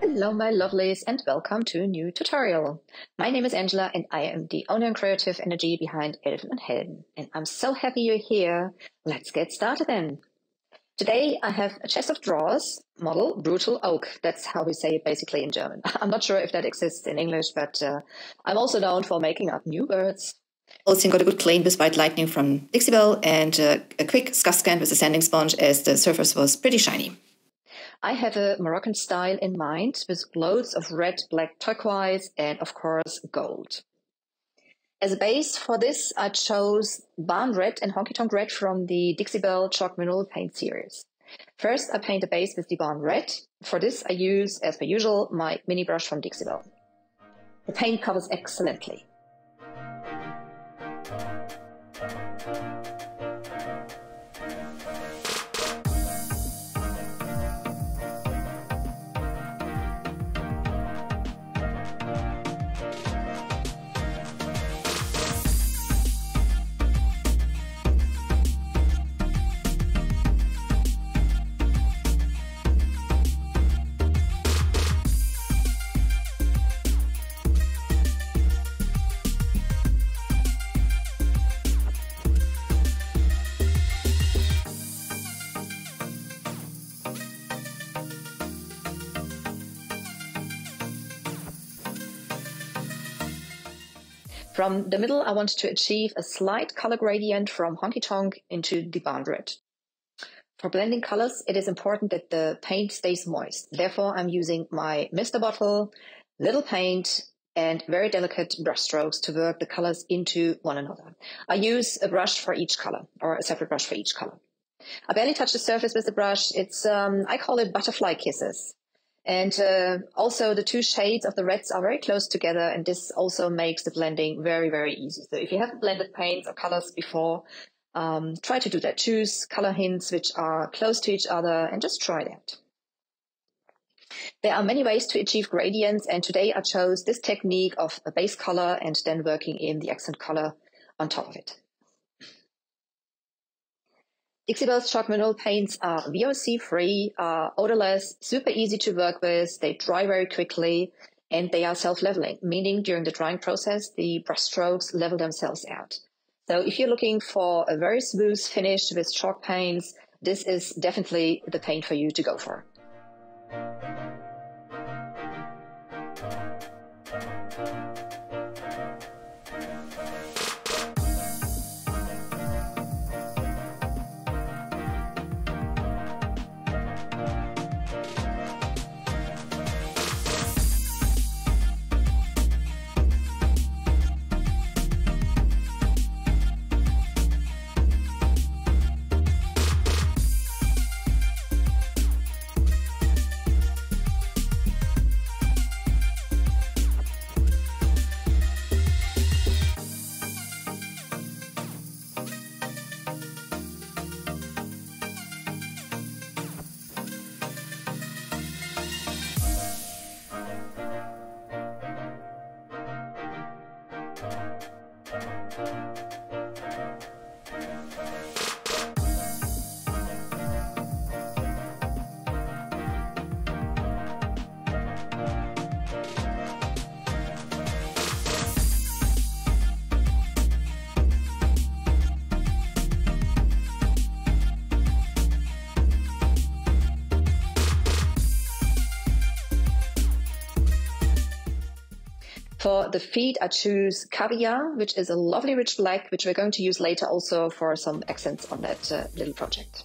Hello my lovelies and welcome to a new tutorial. My name is Angela and I am the owner and creative energy behind Elfen and Helden, and I'm so happy you're here. Let's get started then. Today I have a chest of drawers model Brutal Oak. That's how we say it basically in German. I'm not sure if that exists in English, but I'm also known for making up new words. Also got a good clean with White Lightning from Dixie Belle and a quick scuff scan with a sanding sponge as the surface was pretty shiny. I have a Moroccan style in mind with loads of red, black, turquoise and of course gold. As a base for this I chose Barn Red and Honky Tonk Red from the Dixie Belle Chalk Mineral Paint series. First I paint a base with the Barn Red. For this I use, as per usual, my mini brush from Dixie Belle. The paint covers excellently. From the middle, I want to achieve a slight color gradient from Honky Tonk into the Barn Red. For blending colors, it is important that the paint stays moist. Therefore, I'm using my Mr. Bottle, little paint, and very delicate brush strokes to work the colors into one another. I use a brush for each color, or a separate brush for each color. I barely touch the surface with the brush. It's I call it butterfly kisses. And also the two shades of the reds are very close together, and this also makes the blending very, very easy. So if you haven't blended paints or colors before, try to do that. Choose color hints which are close to each other and just try that. There are many ways to achieve gradients, and today I chose this technique of a base color and then working in the accent color on top of it. Dixie Belle's Chalk Mineral paints are VOC-free, are odorless, super easy to work with, they dry very quickly, and they are self-leveling, meaning during the drying process, the brush strokes level themselves out. So if you're looking for a very smooth finish with chalk paints, this is definitely the paint for you to go for. For the feet, I choose Caviar, which is a lovely rich black, which we're going to use later also for some accents on that little project.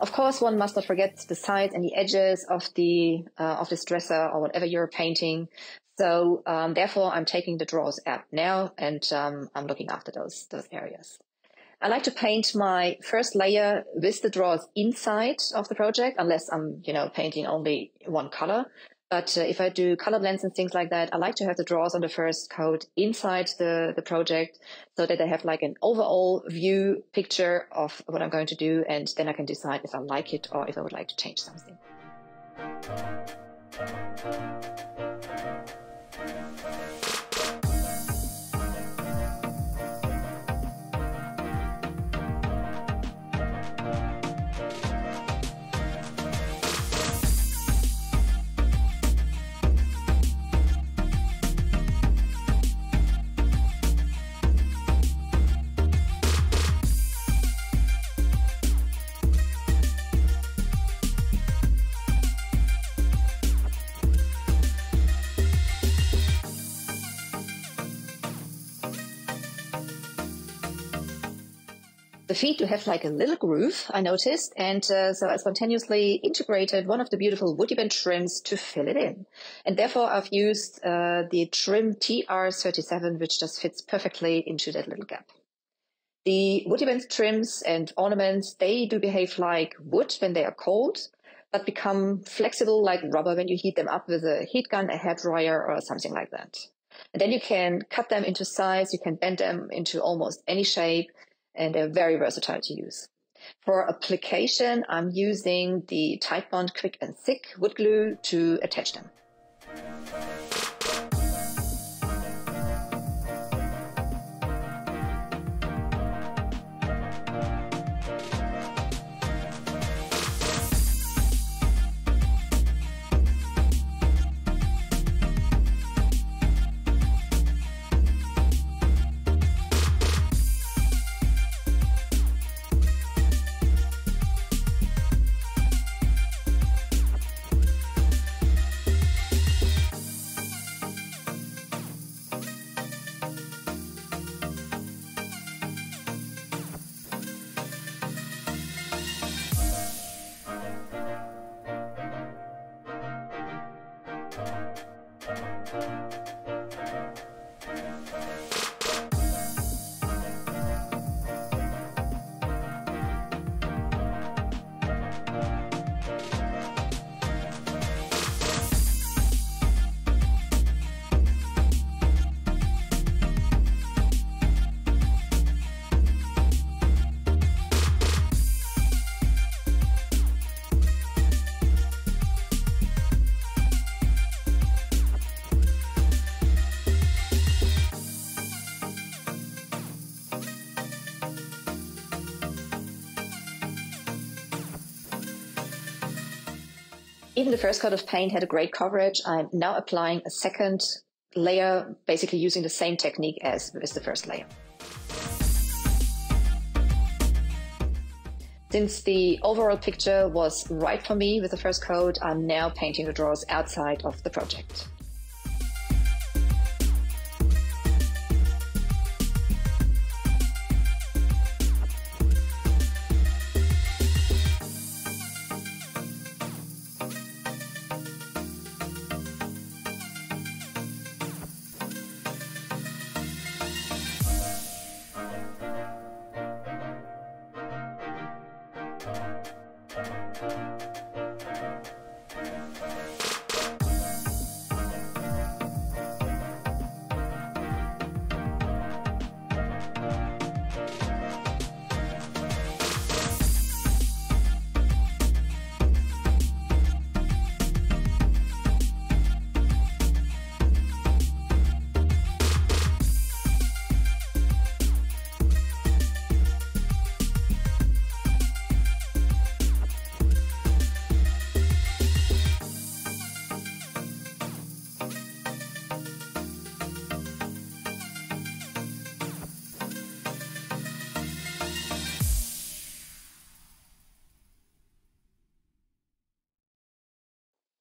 Of course, one must not forget the sides and the edges of the of this dresser or whatever you're painting. So therefore, I'm taking the drawers out now and I'm looking after those areas. I like to paint my first layer with the drawers inside of the project, unless I'm painting only one color. But if I do color blends and things like that, I like to have the draws on the first coat inside the project so that I have like an overall view picture of what I'm going to do, and then I can decide if I like it or if I would like to change something. The feet do have like a little groove, I noticed, and so I spontaneously integrated one of the beautiful WoodUbend trims to fill it in. And therefore I've used the trim TR37, which just fits perfectly into that little gap. The WoodUbend trims and ornaments, they do behave like wood when they are cold, but become flexible like rubber when you heat them up with a heat gun, a hairdryer, or something like that. And then you can cut them into size, you can bend them into almost any shape, and they're very versatile to use. For application, I'm using the Titebond Quick and Stick wood glue to attach them. Even the first coat of paint had a great coverage. I'm now applying a second layer, basically using the same technique as with the first layer. Since the overall picture was right for me with the first coat, I'm now painting the drawers outside of the project.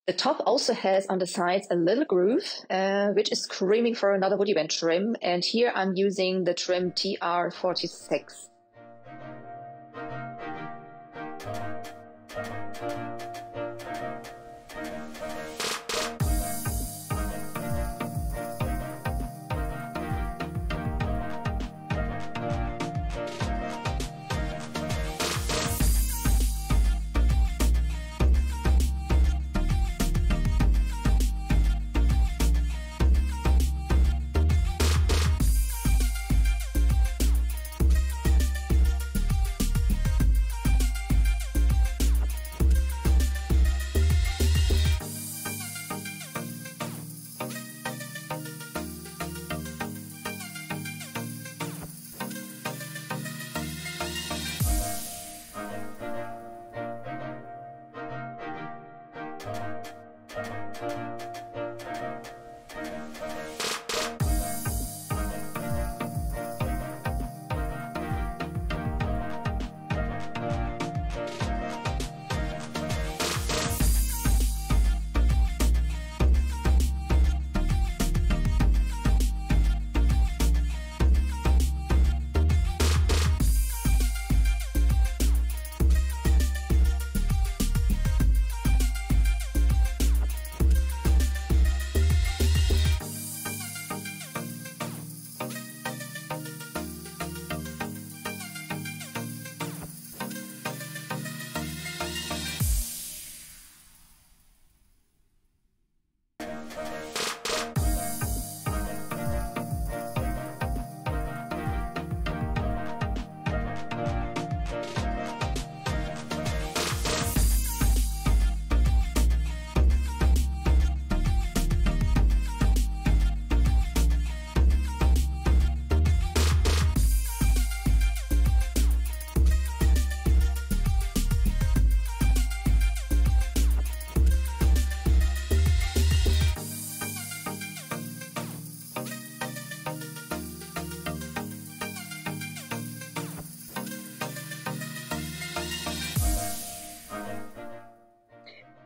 The top also has on the sides a little groove, which is screaming for another WoodUbend trim, and here I'm using the trim TR46.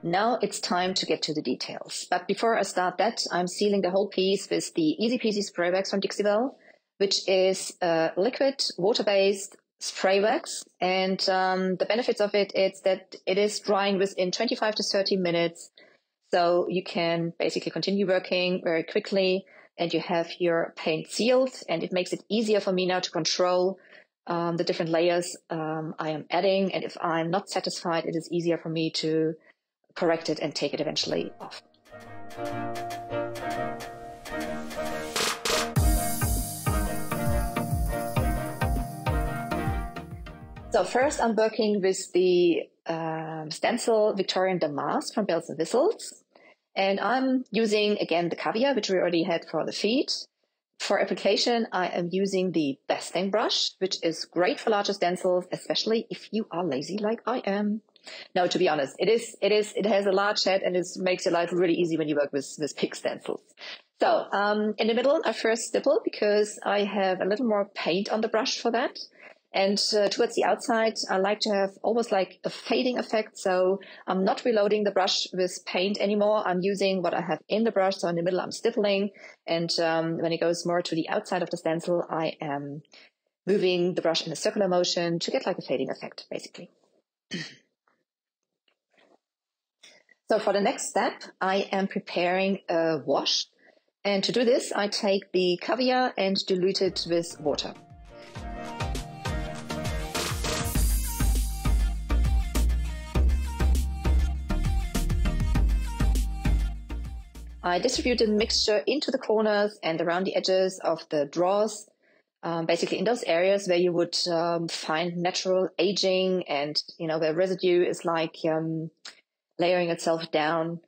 Now it's time to get to the details. But before I start that, I'm sealing the whole piece with the Easy Peasy Spray Wax from Dixie Belle, which is liquid, water-based spray wax. And the benefits of it is that it is drying within 25 to 30 minutes. So you can basically continue working very quickly and you have your paint sealed, and it makes it easier for me now to control the different layers I am adding. And if I'm not satisfied, it is easier for me to correct it and take it eventually off. So first I'm working with the stencil Victorian Damask from Bells and Whistles. And I'm using again the caviar, which we already had for the feet. For application, I am using the basting brush, which is great for larger stencils, especially if you are lazy like I am. No, to be honest, it has a large head and it makes your life really easy when you work with big stencils. So in the middle, I first stipple because I have a little more paint on the brush for that. And towards the outside, I like to have almost like a fading effect. So I'm not reloading the brush with paint anymore. I'm using what I have in the brush. So in the middle, I'm stippling. And when it goes more to the outside of the stencil, I am moving the brush in a circular motion to get like a fading effect, basically. So for the next step, I am preparing a wash. And to do this, I take the caviar and dilute it with water. I distribute the mixture into the corners and around the edges of the drawers, basically in those areas where you would find natural aging and, you know, where residue is like layering itself down.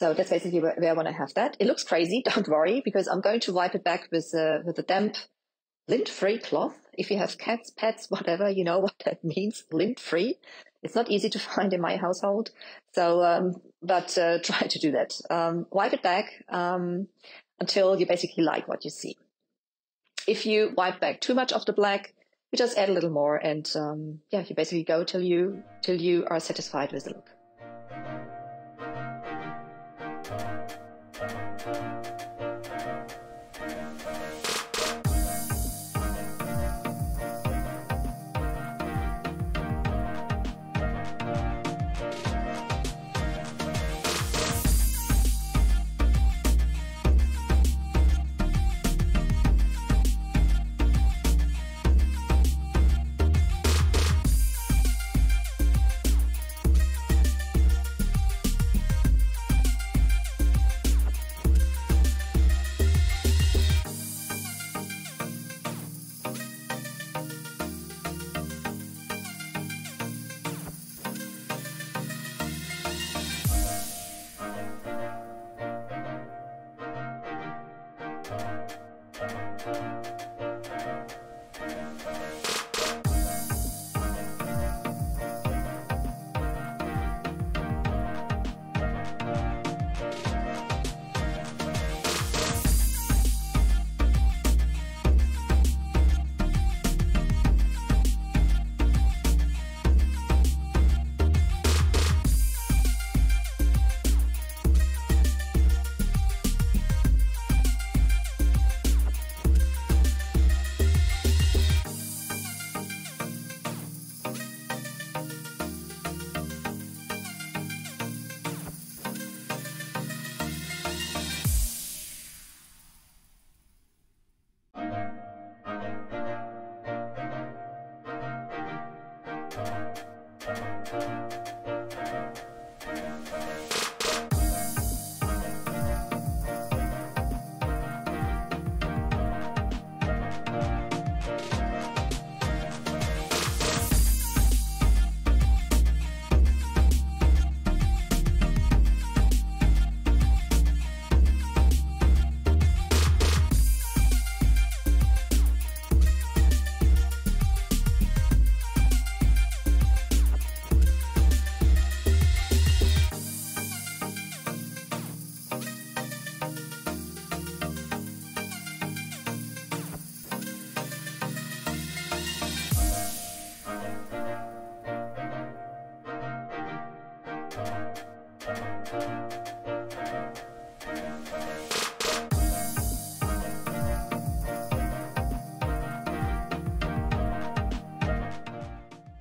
So that's basically where I want to have that. It looks crazy, don't worry, because I'm going to wipe it back with a damp, lint-free cloth. If you have cats, pets, whatever, you know what that means, lint-free. It's not easy to find in my household, so but try to do that. Wipe it back until you basically like what you see. If you wipe back too much of the black, you just add a little more, and yeah, you basically go till you are satisfied with the look.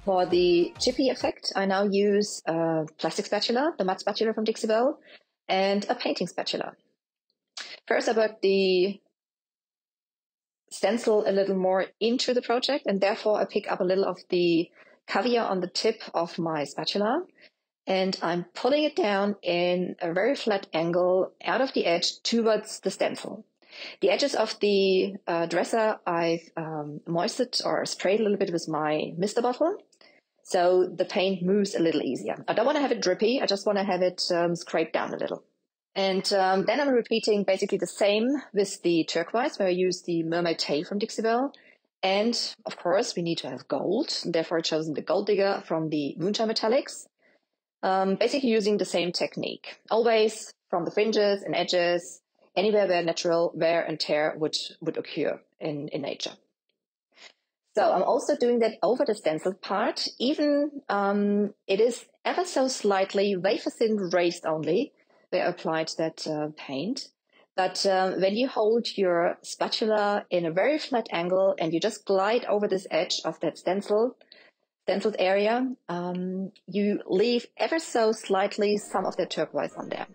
For the chippy effect, I now use a plastic spatula, the matte spatula from Dixie Belle, and a painting spatula. First, I worked the stencil a little more into the project, and therefore I pick up a little of the caviar on the tip of my spatula, and I'm pulling it down in a very flat angle out of the edge towards the stencil. The edges of the dresser I've moistened or sprayed a little bit with my Mr. Bottle, so the paint moves a little easier. I don't want to have it drippy, I just want to have it scraped down a little. And then I'm repeating basically the same with the turquoise, where I use the mermaid tail from Dixie Belle. And of course, we need to have gold, and therefore I've chosen the Gold Digger from the Moonshine Metallics. Basically using the same technique, always from the fringes and edges, anywhere where natural wear and tear would occur in nature. So I'm also doing that over the stencil part, even it is ever so slightly wafer thin raised only, where I applied that paint. But when you hold your spatula in a very flat angle and you just glide over this edge of that stenciled area, you leave ever so slightly some of the turquoise on there.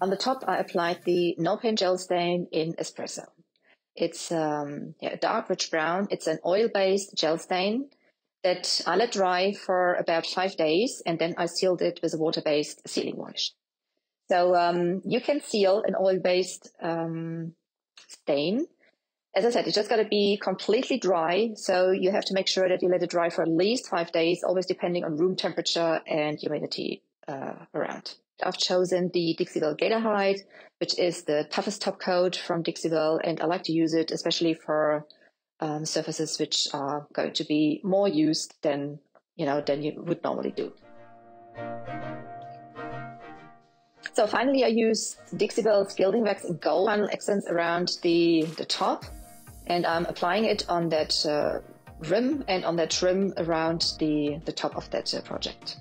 On the top, I applied the No Pain gel stain in Espresso. It's a dark rich brown. It's an oil-based gel stain that I let dry for about 5 days, and then I sealed it with a water-based sealing wash. So you can seal an oil-based stain As I said, it's just got to be completely dry. So you have to make sure that you let it dry for at least 5 days, always depending on room temperature and humidity around. I've chosen the Dixiebelle Gator Hide, which is the toughest top coat from Dixiebelle, and I like to use it especially for surfaces which are going to be more used than you would normally do. So finally, I used Dixiebelle's Gilding Wax Gold final accents around the top, and I'm applying it on that rim and on that rim around the top of that project.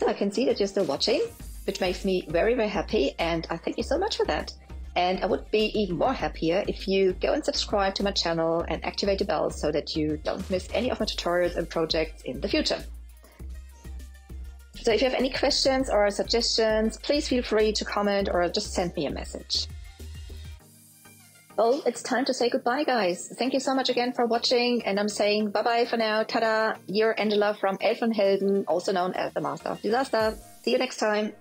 So I can see that you're still watching, which makes me very, very happy, and I thank you so much for that. And I would be even more happier if you go and subscribe to my channel and activate the bell so that you don't miss any of my tutorials and projects in the future. So if you have any questions or suggestions, please feel free to comment or just send me a message. Well, it's time to say goodbye, guys. Thank you so much again for watching, and I'm saying bye-bye for now. Ta-da! You're Angela from Elfen and Helden, also known as the Master of Disaster. See you next time.